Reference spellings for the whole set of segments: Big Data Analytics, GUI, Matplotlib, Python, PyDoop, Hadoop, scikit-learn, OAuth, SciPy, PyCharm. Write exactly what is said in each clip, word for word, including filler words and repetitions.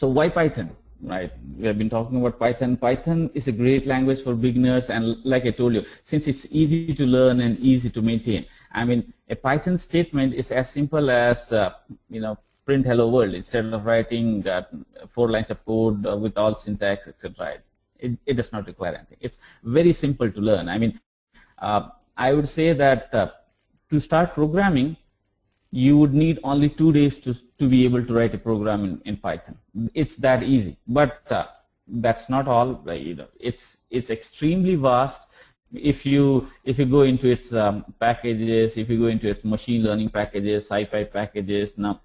So why Python? Right, we have been talking about Python. Python is a great language for beginners, and like I told you, since it's easy to learn and easy to maintain. I mean, a Python statement is as simple as uh, you know, print hello world instead of writing uh, four lines of code uh, with all syntax, et cetera. Right? It, it does not require anything. It's very simple to learn. I mean, uh, I would say that uh, to start programming, you would need only two days to to be able to write a program in, in Python. It's that easy. But uh, that's not all. You know, it's it's extremely vast. If you if you go into its um, packages, if you go into its machine learning packages, SciPy packages, now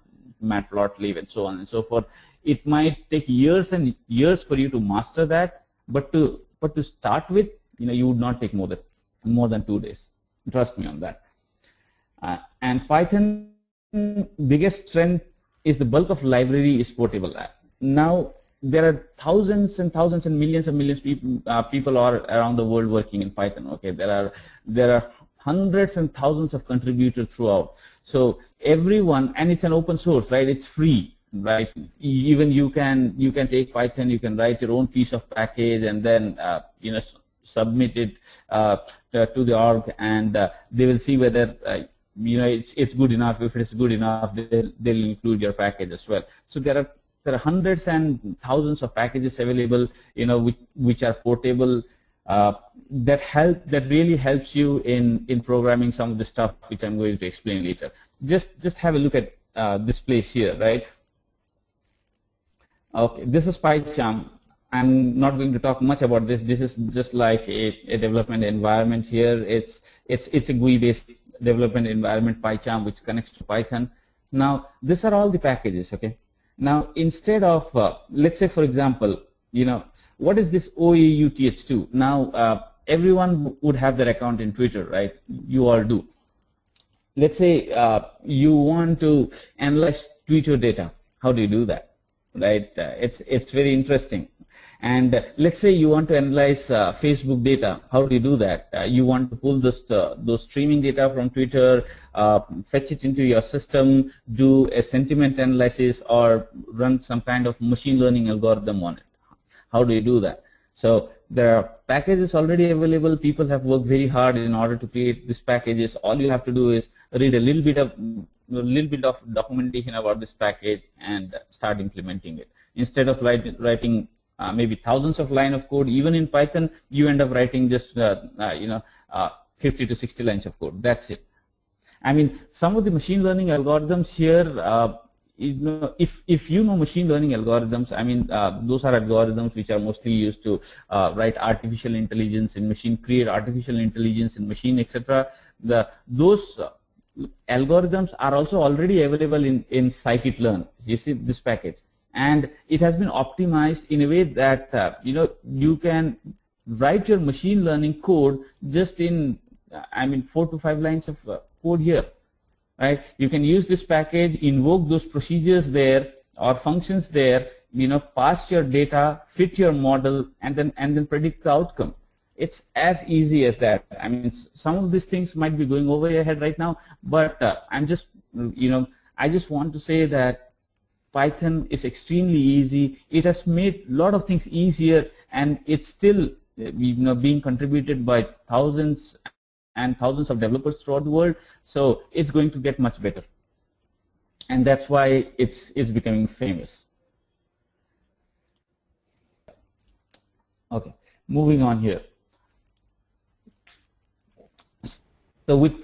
Matplotlib, and so on and so forth, it might take years and years for you to master that. But to but to start with, you know, you would not take more than more than two days. Trust me on that. Uh, and Python. Biggest strength is the bulk of library is portable. Now there are thousands and thousands and millions and millions of people uh, people are around the world working in Python. Okay, there are there are hundreds and thousands of contributors throughout. So everyone, and it's an open source, right? It's free, right? Even you can you can take Python, you can write your own piece of package, and then uh, you know submit it uh, to the org, and uh, they will see whether. Uh, you know it's it's good enough. If it's good enough, they'll, they'll include your package as well. So there are there are hundreds and thousands of packages available, you know, which which are portable, uh, that help that really helps you in in programming some of the stuff which I'm going to explain later. Just just have a look at uh, this place here, right? Okay, this is PyCharm. I'm not going to talk much about this. This is just like a, a development environment here. It's it's it's a G U I based development environment, PyCharm, which connects to Python. Now these are all the packages. Okay, now instead of uh, let's say, for example, you know, what is this O A U T H two? Now uh, everyone would have their account in Twitter, right? You all do. Let's say uh, you want to analyze Twitter data. How do you do that, right? Uh, it's it's very interesting. And uh, let's say you want to analyze uh, Facebook data. How do you do that? Uh, you want to pull this, uh, those streaming data from Twitter, uh, fetch it into your system, do a sentiment analysis, or run some kind of machine learning algorithm on it. How do you do that? So there are packages already available. People have worked very hard in order to create these packages. All you have to do is read a little bit of a little bit of documentation about this package and start implementing it. Instead of write, writing Uh, maybe thousands of lines of code, even in Python, you end up writing just uh, uh, you know uh, fifty to sixty lines of code. That's it. I mean, some of the machine learning algorithms here, uh, you know, if if you know machine learning algorithms, I mean, uh, those are algorithms which are mostly used to uh, write artificial intelligence in machine, create artificial intelligence in machine, et cetera. The those uh, algorithms are also already available in in scikit-learn. You see this package. And it has been optimized in a way that uh, you know you can write your machine learning code just in uh, I mean four to five lines of uh, code here, right? You can use this package, invoke those procedures there or functions there, you know, pass your data, fit your model, and then and then predict the outcome. It's as easy as that. I mean, some of these things might be going over your head right now, but uh, I'm just you know I just want to say that Python is extremely easy. It has made a lot of things easier, and it's still you know being contributed by thousands and thousands of developers throughout the world. So it's going to get much better, and that's why it's it's becoming famous. Okay, moving on here. So with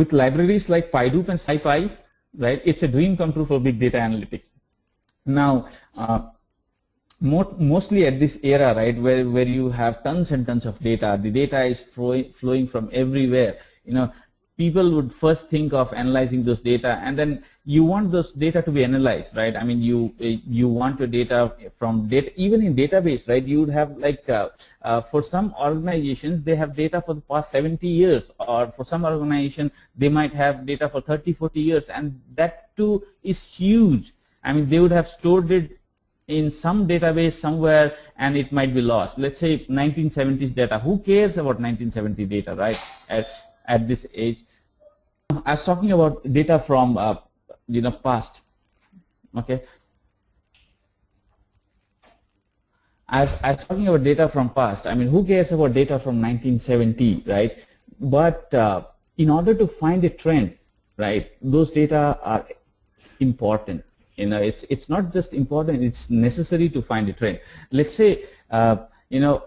with libraries like PyDoop and SciPy, right, it's a dream come true for big data analytics. Now, uh, mo mostly at this era, right, where where you have tons and tons of data, the data is flowing from everywhere. You know, people would first think of analyzing those data, and then you want those data to be analyzed, right? I mean, you you want your data from data, even in database, right? You would have like uh, uh, for some organizations they have data for the past seventy years, or for some organization they might have data for thirty, forty years, and that too is huge. I mean, they would have stored it in some database somewhere, and it might be lost. Let's say nineteen seventies data. Who cares about nineteen seventy data, right? At at this age, I was talking about data from uh, you know past. Okay. I've, I was talking about data from past. I mean, who cares about data from nineteen seventy, right? But uh, in order to find a trend, right, those data are important. You know, it's it's not just important; it's necessary to find a trend. Let's say, uh, you know,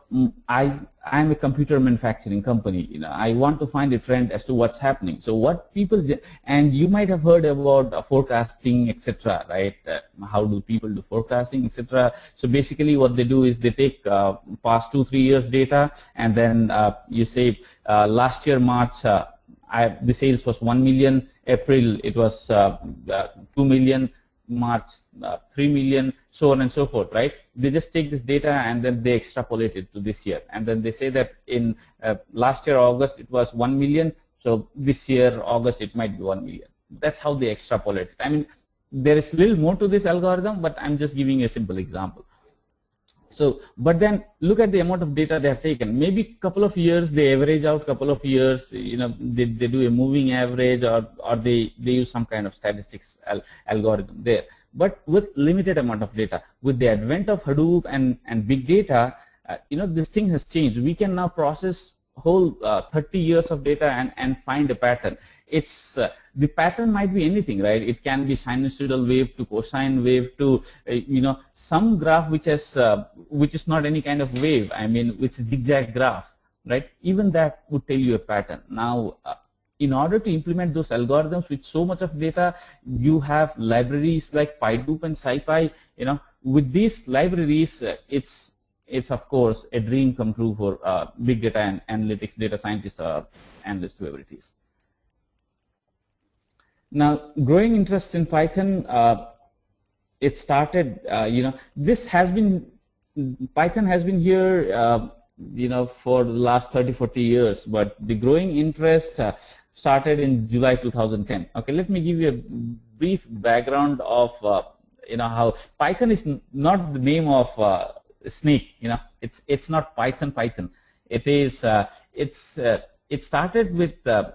I I'm a computer manufacturing company. You know, I want to find a trend as to what's happening. So, what people and you might have heard about uh, forecasting, et cetera. Right? Uh, how do people do forecasting, et cetera. So, basically, what they do is they take uh, past two three years data, and then uh, you say uh, last year March. Uh, I, the sales was one million, April it was uh, uh, two million, March uh, three million, so on and so forth, right? They just take this data and then they extrapolate it to this year. And then they say that in uh, last year August it was one million, so this year August it might be one million. That's how they extrapolate it. I mean, there is little more to this algorithm, but I'm just giving a simple example. So, but then look at the amount of data they have taken. Maybe a couple of years they average out, couple of years, you know, they, they do a moving average, or, or they, they use some kind of statistics al algorithm there. But with limited amount of data, with the advent of Hadoop and, and big data, uh, you know, this thing has changed. We can now process whole uh, thirty years of data and, and find a pattern. It's uh, the pattern might be anything, right? It can be sinusoidal wave to cosine wave to uh, you know, some graph which has uh, which is not any kind of wave. I mean, which is zigzag graph, right? Even that would tell you a pattern. Now, uh, in order to implement those algorithms with so much of data, you have libraries like PyDoop and SciPy. You know, with these libraries, uh, it's it's of course a dream come true for uh, big data and analytics data scientists or analysts, whoever it is. Now, growing interest in Python, uh, it started, uh, you know, this has been, Python has been here, uh, you know, for the last thirty, forty years, but the growing interest uh, started in July two thousand ten. Okay, let me give you a brief background of, uh, you know, how Python is not the name of uh, snake, you know, it's, it's not Python, Python. It is, uh, it's, uh, it started with, uh,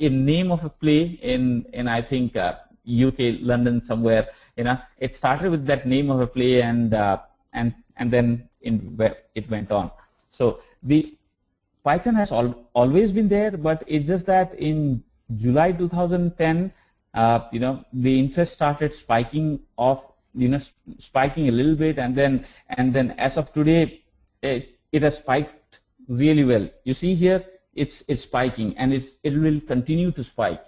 a name of a play in in I think uh, U K, London somewhere. You know, it started with that name of a play, and uh, and and then in it went on. So the Python has al always been there, but it's just that in July two thousand ten, uh, you know, the interest started spiking off, you know, sp spiking a little bit, and then and then as of today, it, it has spiked really well. You see here. It's it's spiking, and it's it will continue to spike.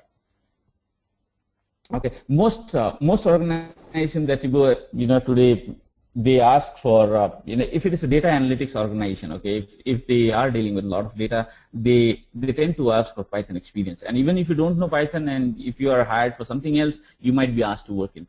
Okay, most uh, most organizations that you go, you know, today they ask for uh, you know, if it is a data analytics organization, okay, if, if they are dealing with a lot of data, they they tend to ask for Python experience. And even if you don't know Python, and if you are hired for something else, you might be asked to work in